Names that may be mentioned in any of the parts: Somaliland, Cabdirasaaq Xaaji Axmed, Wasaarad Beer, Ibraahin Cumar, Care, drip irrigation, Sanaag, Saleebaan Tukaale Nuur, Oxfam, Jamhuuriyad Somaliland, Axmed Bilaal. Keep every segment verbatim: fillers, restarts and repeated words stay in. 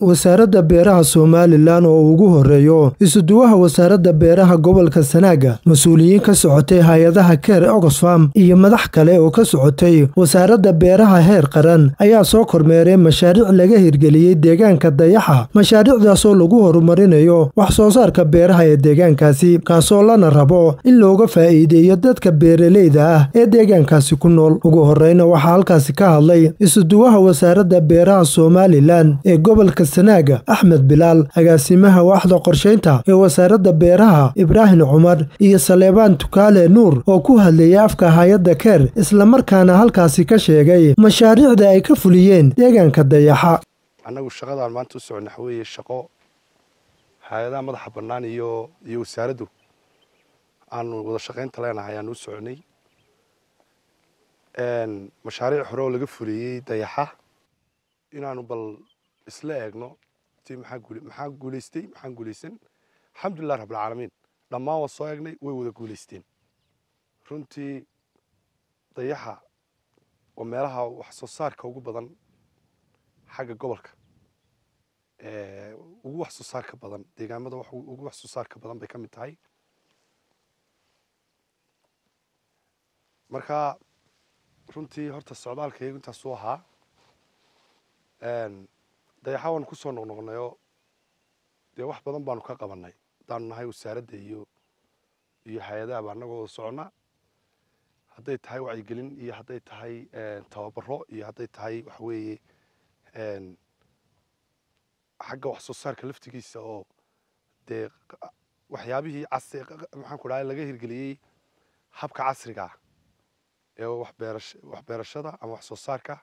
wasaaradda beeraha Somaliland oo ugu horeeyo isuduwaha wasaaradda beeraha gobolka Sanaaga masuuliyiin ka socotay hay'adaha Care Oxfam iyo madax kale oo ka socotay wasaaradda beeraha heer qaran ayaa soo kormeeray mashaariic laga hirgeliyay deegaanka dayaxa mashaariicdaas oo lagu horumarinayo wax soo saarka beeraha ee deegaankaasi kaasoo lana rabo in looga faa'iideeyo dadka beeraleyda ah ee deegaankaasi ku nool ugu horeeyna waxa halkaas ka hadlay isuduwaha wasaaradda beeraha Somaliland ee gobolka Sanaaga Axmed Bilaal agaasimaha waaxda qorsheynta ee wasaaradda beeraha Ibraahin Cumar iyo Saleebaan Tukaale Nuur oo ku hadlayay afka hay'adda Care isla markaana halkaasi ka sheegay mashaariicda ay ka fuliyeen deegaanka dayaxa anagu shaqadan maanta u soconaa weeye shaqo hay'adaha madaxa bannaan iyo iyo wasaaraddu aan wada shaqaynta leenahay ayaan u soconay een mashaariic hore oo laga fuliyay dayaxa inaanu bal isla eegno tii maxaa guul maxaa guuleystay maxaan guuleysan alxamdulillah rabbil alamin dhammaan waa soo eegnay way wada guuleysteen runtii dayaxa oo meelaha wax soo saarka ugu badan xagga gobolka ee ugu wax soo saarka badan deegaamada wax ugu wax soo saarka badan bay ka mid tahay marka runtii horta socdaalkaygu inta soo ahaa een dayaxa waan ku soo noqnoqnayo de wax badan baan ka qabanay daan nahay wasaaradda iyo iyo hay'adaha baan naga socona haday tahay wacyigelin iyo haday tahay tababaro iyo haday tahay wax weeye een xagga wax soo saarka laftigiisa oo de waxyaabihii casri maxaan ku dhahay laga hirgeliyay habka casriga ee wax beerashada wax beerashada ama wax soo saarka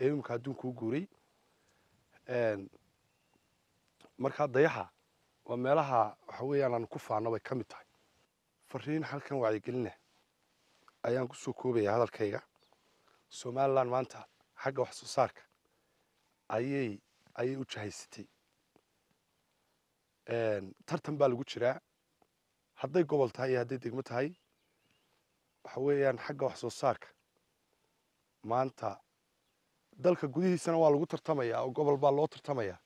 ee umka adduunka u guuray een marka dayaxa waa meelaha waxa weeyaan aan ku faano way kamid tahay fariin halkan wacyi gelinna ayaan ku soo koobaya hadalkayga Somaliland maanta xagga wax soo saarka ayay ayay u jahaysatay een tartan baa lagu jiraa haday gobol tahay haday degmo tahay waxa weeyaan xagga wax soo saarka maanta dalka gudihiisana waa lagu tartamaya oo gobol baa loo tartamaya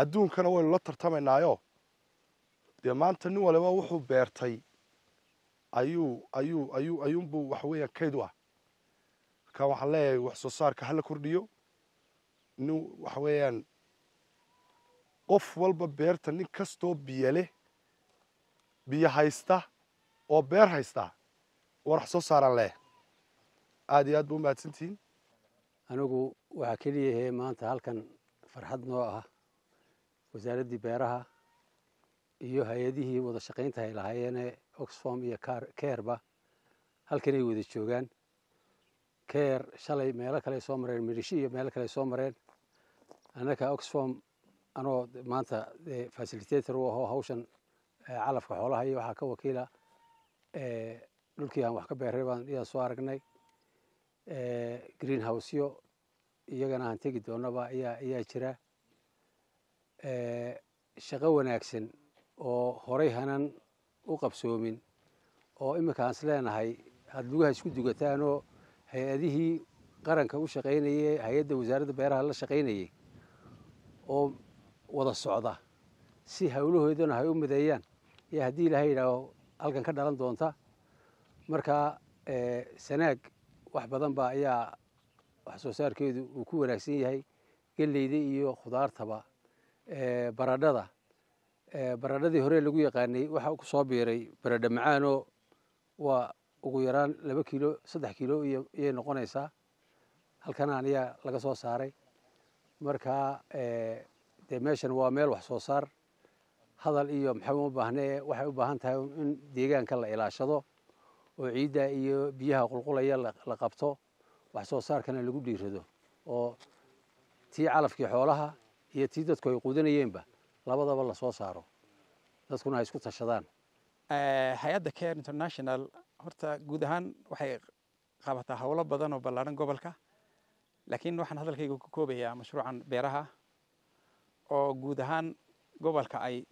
adduunkana way la tartamaynaayo de maanta nin waliba wuxuu beertay ayuu ayuu ayuu ayuunbu wax weeyaan kayduu ah ka waxa leeyahay wax soo saarka hala kordhiyo nin wax weeyaan qof walba beerta nin kastoo biyo leh biyo haysta oo beer haysta wax soo saaran leh aad iyo aad buu mahadsantiin anagu waxa kaliye maanta halkan farxad noo ah wasaaradda beeraha iyo hay'adihii wada shaqaynta ay lahaayeen Oxfam iyo Care ba halkan ay wada joogan Care shalay meelo kale soo mareen midhishi iyo meelo kale soo mareen anaka Oxfam anoo maanta facilitator u ah hawshan calafka xoolaha iyo waxa ka wakiila ee dhulkii aan wax ka beeray baan iyaa soo aragnay greenhouse iyo iyagana aan tegi doonaba ayaa ayaa jira ee shaqo wanaagsan oo horey hanan u qabsoomin oo imika aan leenahay had lugaha isku dugataan oo hay'adihii qaranka u shaqeynayay hay'adda wasaaradda beeraha la shaqeynayay oo wada socda si hawlahoodana ay u mideeyaan iyo hadii ilaahay raawo halkan ka dhalan doonta marka ee Sanaag wax badan baa ayaa wax soo saarkeedu uu ku wanaagsan yahay galeyda iyo khudaartaba ee baradhada ee baradhadii hore lagu yaqaanay waxa ku soo beeray baradha macaan oo waa ugu yaraan laba kiilo saddex kiilo iyo noqonaysa halkan aniga laga soo saaray marka ee deemashan waa meel wax soo saar hadal iyo maxamu baahnaa waxay u baahan tahay in deegaanka la ilaashado oo ciida iyo biyaha qulqulaya la qabto wax soo saarkana lagu dhiirado oo tii calafkii xoolaha iyo tii dadku ay quudanayeenba labadaba la soo saaro dadkuna ay isku tashadaan ee hay'adda Care International horta guud ahaan waxay qabataa hawlo badan oo ballaaran gobolka laakiin waxaan hadalkayga ku koobayaa mashruucan beeraha oo guud ahaan gobolka ay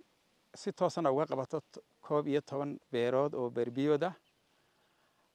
si toosan uga qabato koob iyo toban beerood oo beerbiyooda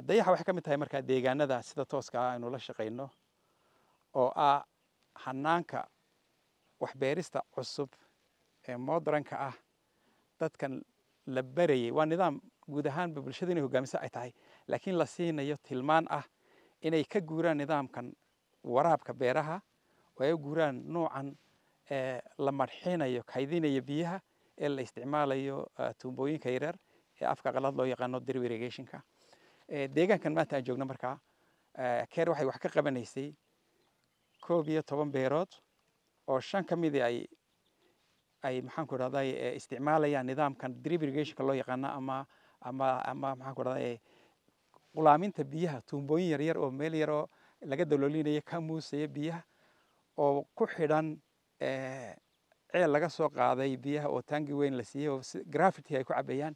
dayaxa waxa ka mid tahay marka deegaanada sida tooska ah inuu la shaqeyno oo ah hanaanka wax beerista cusub ee modernka ah dadkan la barayay waa nidaam guud ahaan bulshada inay hogaamiso ay tahay laakiin la siinayo tilmaan ah inay ka guuraan nidaamkan waraabka beeraha oo ay guuraan noocan ee la marxinayo kaydinayo biyaha ee la isticmaalayo tuumbooyinka yaryar ee afka qalaad loo yaqaano drip irrigationka ee deegaankan maanta aan joogno marka Care waxay wax ka qabanaysay koob iyo toban beerood oo shan ka mid ay ay maxaan ku raday isticmaalayaan nidaamkan drip irrigation loo yaqaan ama ama ama maxaan ku raday qulaaminta biyaha tuumbooyin yar yar oo meel yar oo laga daloolinayo ka muusay biyaha oo ku xidhan ee ceel laga soo qaaday biyaha oo tangi weyn la siiyo gravity ay ku cabayaan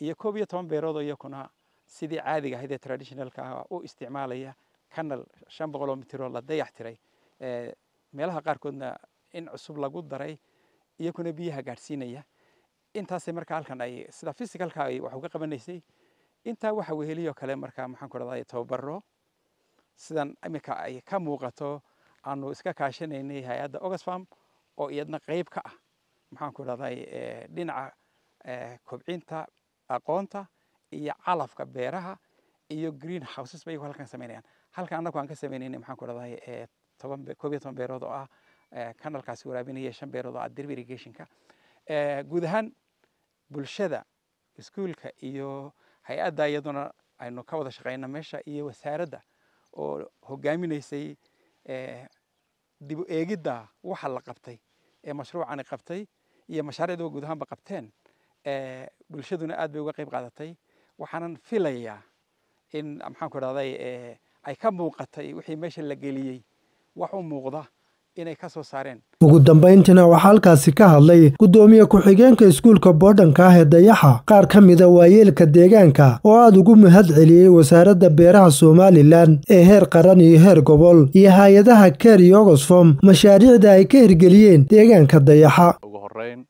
iyo koob iyo toban beerood oo iyakuna sidii caadiga ahayd traditionalka oo isticmaalaya kanal shan boqol mitir oo la dayactiray ee meelaha qaar koodna in cusub lagu daray iyaguna biyaha gaarsiinaya intaas marka halkan ay sida physicalka ay wax uga qabanaysay inta waxa weheliyo kale marka maxaan ku raday tababaro sidan imika ay ka muuqato aanu iska kaashanaynay hay'adda Oxfam oo iyadna qayb ka ah maxaan ku raday dhinaca kobcinta aqoonta iyo calafka beeraha iyo greenhouses bay halkan sameeyaan halkan anagu aan ka sameeynay maxaan ku raday toban beerood oo ah kanalkaasi waraabinaya shan beerood oo drip irrigationka ee guud ahaan bulshada iskuulka iyo hay'adda iyaduna aynu ka wada shaqeynaa meesha iyo wasaaradda oo hogaaminaysay ee dib u eegidda waxa la qabtay ee mashruucan qabtay iyo mashaariicda guud ahaan ba qabteen ee bulshaduna aad bay uga qayb qaadatay waxaan filayaa in maxaan ku raday ee ay ka muuqatay wixii meesha la geliyay wax u muuqda ugu dambayntina waxaa halkaasi ka hadlay gudoomiye ku-xigeenka iskuulka boodhanka ah ee dayaxa qaar ka mida waayeelka deegaanka oo aad ugu mahad celiyey wasaaradda beeraha Somaliland ee heer qaran iyo heer gobol iyo hay-adaha Care iyo Oxfam mashaariicda ay ka hirgeliyeen deegaanka dayaxa ugu horeyn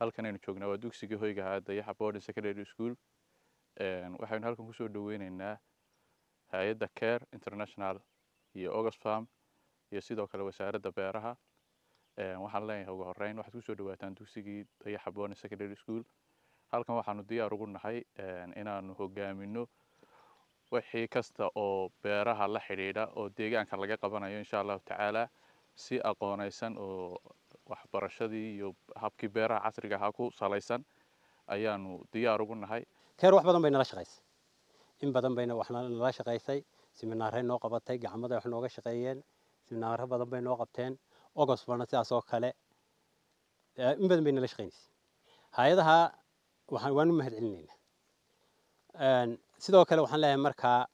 halkan aynu joogno waa dugsiga hoyga ah dayaxa boarding secondary school ee waxaan halkan ku soo dhaweynaynaa hay-adda Care international iyo Oxfam iyo sidoo kale wasaaradda beeraha ee waxaan leenahay ugu horeyn waxaad ku soo dhawaataan dugsigii dayaxa boarding secondary school halkan waxaanu diyaar ugu nahay inaanu hogaamino wixii kasta oo beeraha la xiriira oo deegaanka laga qabanayo insha Allah taala si aqoonaysan oo waxbarashadii iyo habkii beeraha casriga ah ku salaysan ayaanu diyaar ugu nahay Care wax badan bayna la shaqaysay in badan bayna waxna la shaqaysay siminaarey noo qabatay gacmada wax nooga shaqeeyeen سمناره بدن بين وقتين أغسطس ونصي أسوق خلاه إن بدن بين الأشخاص هذا ها وحنوان مهد علينا أن سدوا كلا وحن له مركها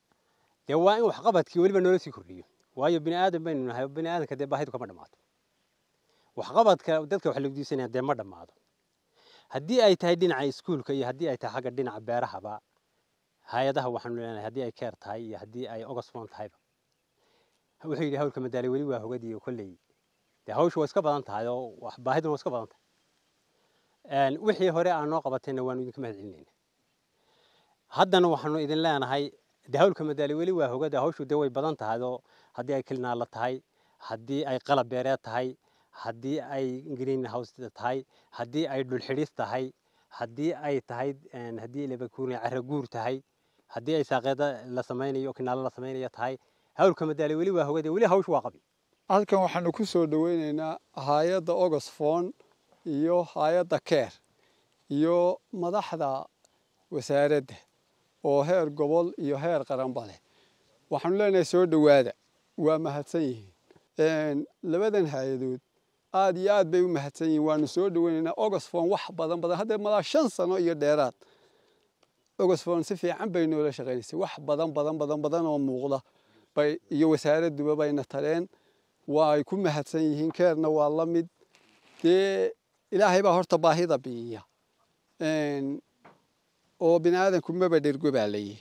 دوائن وحقبت كيول بنورسي كليه ويا بني آدم بيننا هاي بني آدم كده باهيد كمان مات وحقبت كده ودك وحلو دي سنة ده مرة مات هدي أي تهدين على سكول كي هدي أي تحقق دين على بارها بقى هذا هو حنوان هدي أي كارت هاي هدي أي أغسطس ونصي وحي لي هولك مداري ولي وهودي وكلي ده هوش واسكا بدنت هذا وباهد واسكا بدنت ان وحي هوري انا قبتين وان ودك ما علينا حدنا وحنو اذن لا انا هي ده هولك مداري ولي وهوده هوش ودوي بدنت هذا هدي اي كلنا لا تحي هدي اي قلب بيرات تحي هدي اي جرين هاوس تحي هدي اي دول خريس تحي هدي اي تحي ان هدي اللي بكون عرغور تحي هدي اي ساقيده لا سمينيو كنال لا سمينيو تحي هاول كم دالي ولي وهودي ولي هاوش واقبي. هذا كان وحنا كوسو دويننا هايد Oxfam يو هايد Care يو مدحدا وسارده أو هير قبل يو هير قرنبله وحنا لنا سود وادع ومهتسين إن لبدن هايدود آديات بيو مهتسين ونسود دويننا Oxfam وحبضن بدن هذا ملا شنص إنه يديرات Oxfam سفي عم بينه ولا شغلي سوى وحبضن بدن بدن بدن ومغلة. بي يو وسائل الدواء بين الترين ويكون مهتسين كيرنا والله مد ده إلهي بهرت باهيدا بيا إن أو بنادم كم بدير قب عليه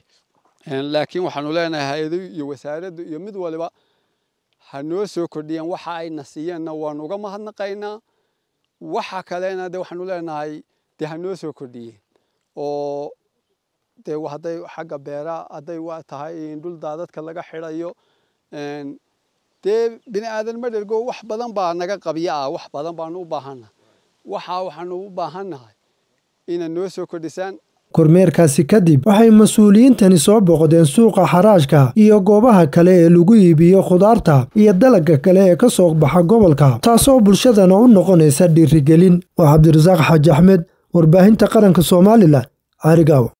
إن لكن وحنولنا هاي ذي يوسارد يمد ولا بق حنوسو كرديان وحاي نسيا نوان وقام هن قينا وحك لنا ده وحنولنا هاي ده حنوسو كرديان أو ده وحدة حاجة بيرة هذا وقتها إن دول دادت كلا جحرايو إن ده بنادم بدير قو وح بدن بعناك قبيعة وح بدن بعنو بهنا وحا وحنو بهنا إن النوسو كرديان kormeerkaasi kadib waxay mas'uuliyiintani soo boqdeen suuqa xaraashka iyo goobaha kale ee lagu iibiyo khudaarta iyo dalaga kale ee ka soo baxa gobolka taasoo bulshadana u noqonaysa dhiirigelin waa Cabdirasaaq Xaaji Axmed warbaahinta qaranka Soomaaliland Arigaw.